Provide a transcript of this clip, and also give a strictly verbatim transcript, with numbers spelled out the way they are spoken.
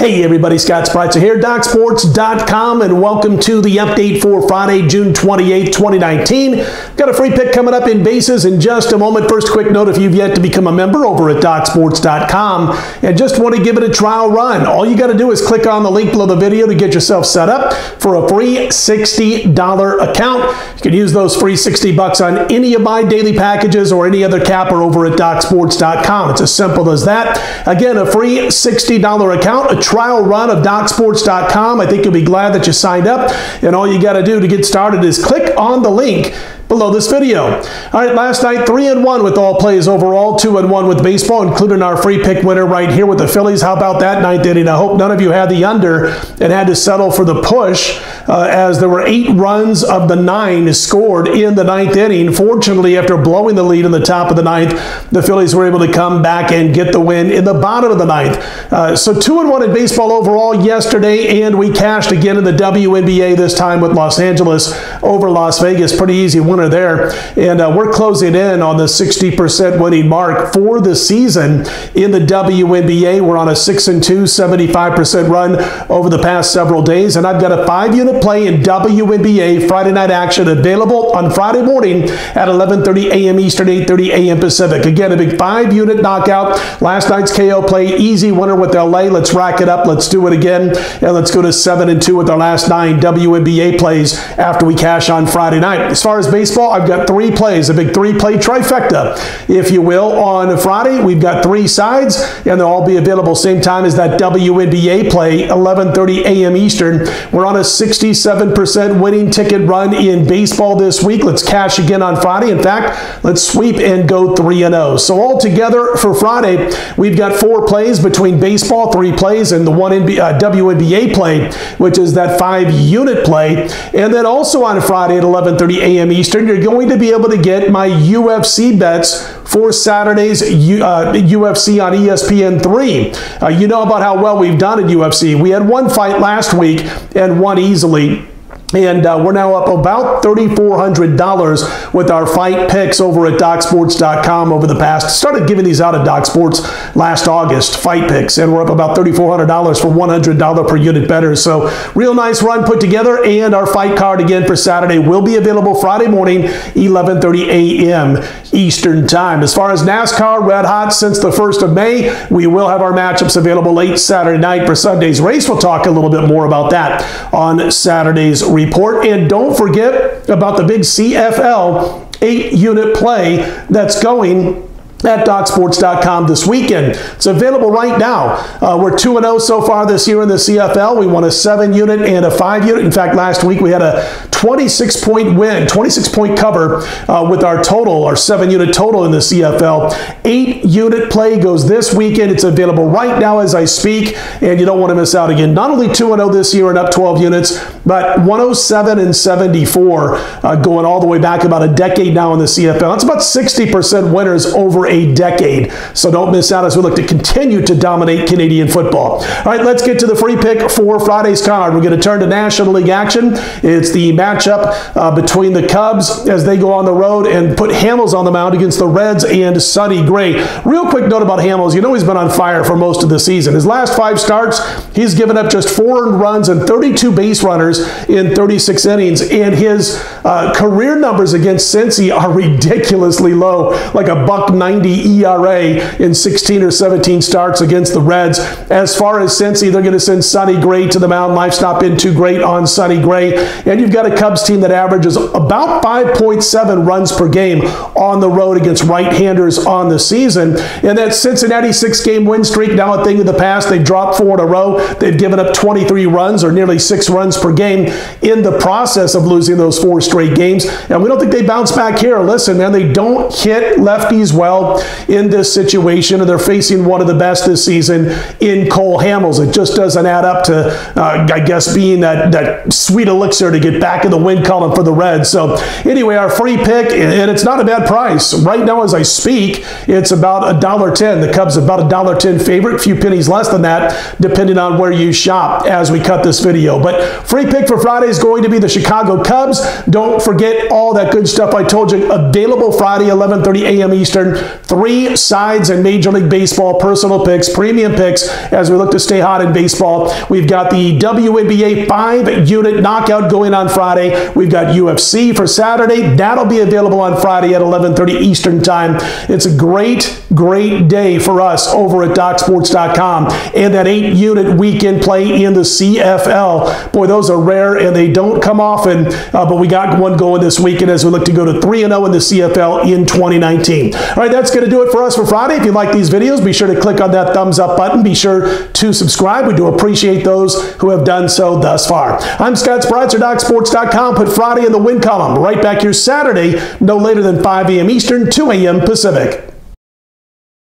Hey everybody, Scott Spreitzer here, Doc Sports dot com, and welcome to the update for Friday, June twenty-eighth, twenty nineteen. Got a free pick coming up in bases in just a moment. First, quick note, if you've yet to become a member over at Doc Sports dot com and just want to give it a trial run, all you got to do is click on the link below the video to get yourself set up for a free sixty dollar account. You can use those free sixty bucks on any of my daily packages or any other capper over at Doc Sports dot com. It's as simple as that. Again, a free sixty dollar account, a trial run of Doc Sports dot com. I think you'll be glad that you signed up, and all you got to do to get started is click on the link below this video. All right, last night, three and one with all plays overall, two and one with baseball, including our free pick winner right here with the Phillies. How about that ninth inning? I hope none of you had the under and had to settle for the push, uh, as there were eight runs of the nine scored in the ninth inning. Fortunately, after blowing the lead in the top of the ninth, the Phillies were able to come back and get the win in the bottom of the ninth. Uh, so two and one in baseball overall yesterday, and we cashed again in the W N B A, this time with Los Angeles over Las Vegas. Pretty easy winner there, and uh, we're closing in on the sixty percent winning mark for the season in the W N B A. We're on a six and two, seventy-five percent run over the past several days, and I've got a five-unit play in W N B A Friday night action available on Friday morning at eleven thirty a m Eastern, eight thirty a m Pacific. Again, a big five-unit knockout. Last night's K O play, easy winner with L A. Let's rack it up. Let's do it again, and let's go to seven and two with our last nine W N B A plays after we cash on Friday night. As far as baseball, I've got three plays, a big three-play trifecta, if you will. On Friday, we've got three sides, and they'll all be available same time as that W N B A play, eleven thirty a m Eastern. We're on a sixty-seven percent winning ticket run in baseball this week. Let's cash again on Friday. In fact, let's sweep and go three and oh. So altogether for Friday, we've got four plays between baseball, three plays, and the one N B A, uh, W N B A play, which is that five-unit play. And then also on Friday at eleven thirty a m Eastern, you're going to be able to get my U F C bets for Saturday's U, uh, U F C on E S P N three. Uh, you know about how well we've done in U F C. We had one fight last week and won easily. And uh, we're now up about thirty-four hundred dollars with our fight picks over at Doc Sports dot com over the past. Started giving these out at Doc Sports last August, fight picks, and we're up about thirty-four hundred dollars for one hundred dollars per unit better. So real nice run put together, and our fight card again for Saturday will be available Friday morning, eleven thirty a m Eastern time. As far as NASCAR, red hot since the first of May, we will have our matchups available late Saturday night for Sunday's race. We'll talk a little bit more about that on Saturday's race report. And don't forget about the big C F L eight-unit play that's going at Doc Sports dot com this weekend. It's available right now. Uh, we're two and oh so far this year in the C F L. We won a seven-unit and a five-unit. In fact, last week we had a twenty-six point win, twenty-six point cover uh, with our total, our seven-unit total in the C F L. Eight-unit play goes this weekend. It's available right now as I speak, and you don't want to miss out again. Not only two and oh this year and up twelve units, but one oh seven and seventy-four uh, going all the way back about a decade now in the C F L. That's about sixty percent winners over a decade. So don't miss out as we look to continue to dominate Canadian football. All right, let's get to the free pick for Friday's card. We're going to turn to National League action. It's the matchup uh, between the Cubs as they go on the road and put Hamels on the mound against the Reds and Sonny Gray. Real quick note about Hamels. You know he's been on fire for most of the season. His last five starts, he's given up just four earned runs and thirty-two base runners in thirty-six innings. And his uh, career numbers against Cincy are ridiculously low, like a buck ninety E R A in sixteen or seventeen starts against the Reds. As far as Cincy, they're going to send Sonny Gray to the mound. Life's not been too great on Sonny Gray. And you've got a Cubs team that averages about five point seven runs per game on the road against right-handers on the season. And that Cincinnati six-game win streak, now a thing of the past. They've dropped four in a row. They've given up twenty-three runs or nearly six runs per game in the process of losing those four straight games. And we don't think they bounce back here. Listen, man, they don't hit lefties well in this situation, and they're facing one of the best this season in Cole Hamels. It just doesn't add up to, uh, I guess, being that, that sweet elixir to get back in in the win column for the Reds. So anyway, our free pick, and it's not a bad price. Right now as I speak, it's about a dollar ten. The Cubs about a dollar ten favorite, a few pennies less than that, depending on where you shop as we cut this video. But free pick for Friday is going to be the Chicago Cubs. Don't forget all that good stuff I told you available Friday, eleven thirty a m Eastern. Three sides in Major League Baseball, personal picks, premium picks, as we look to stay hot in baseball. We've got the W N B A five-unit knockout going on Friday. We've got U F C for Saturday. That'll be available on Friday at eleven thirty Eastern time. It's a great, great day for us over at Doc Sports dot com. And that eight-unit weekend play in the C F L. Boy, those are rare, and they don't come often, uh, but we got one going this weekend as we look to go to three and oh in the C F L in twenty nineteen. All right, that's going to do it for us for Friday. If you like these videos, be sure to click on that thumbs up button. Be sure to subscribe. We do appreciate those who have done so thus far. I'm Scott Spreitzer, Doc Sports dot com. Put Friday in the win column. Right back here Saturday, no later than five a m Eastern, two a m Pacific.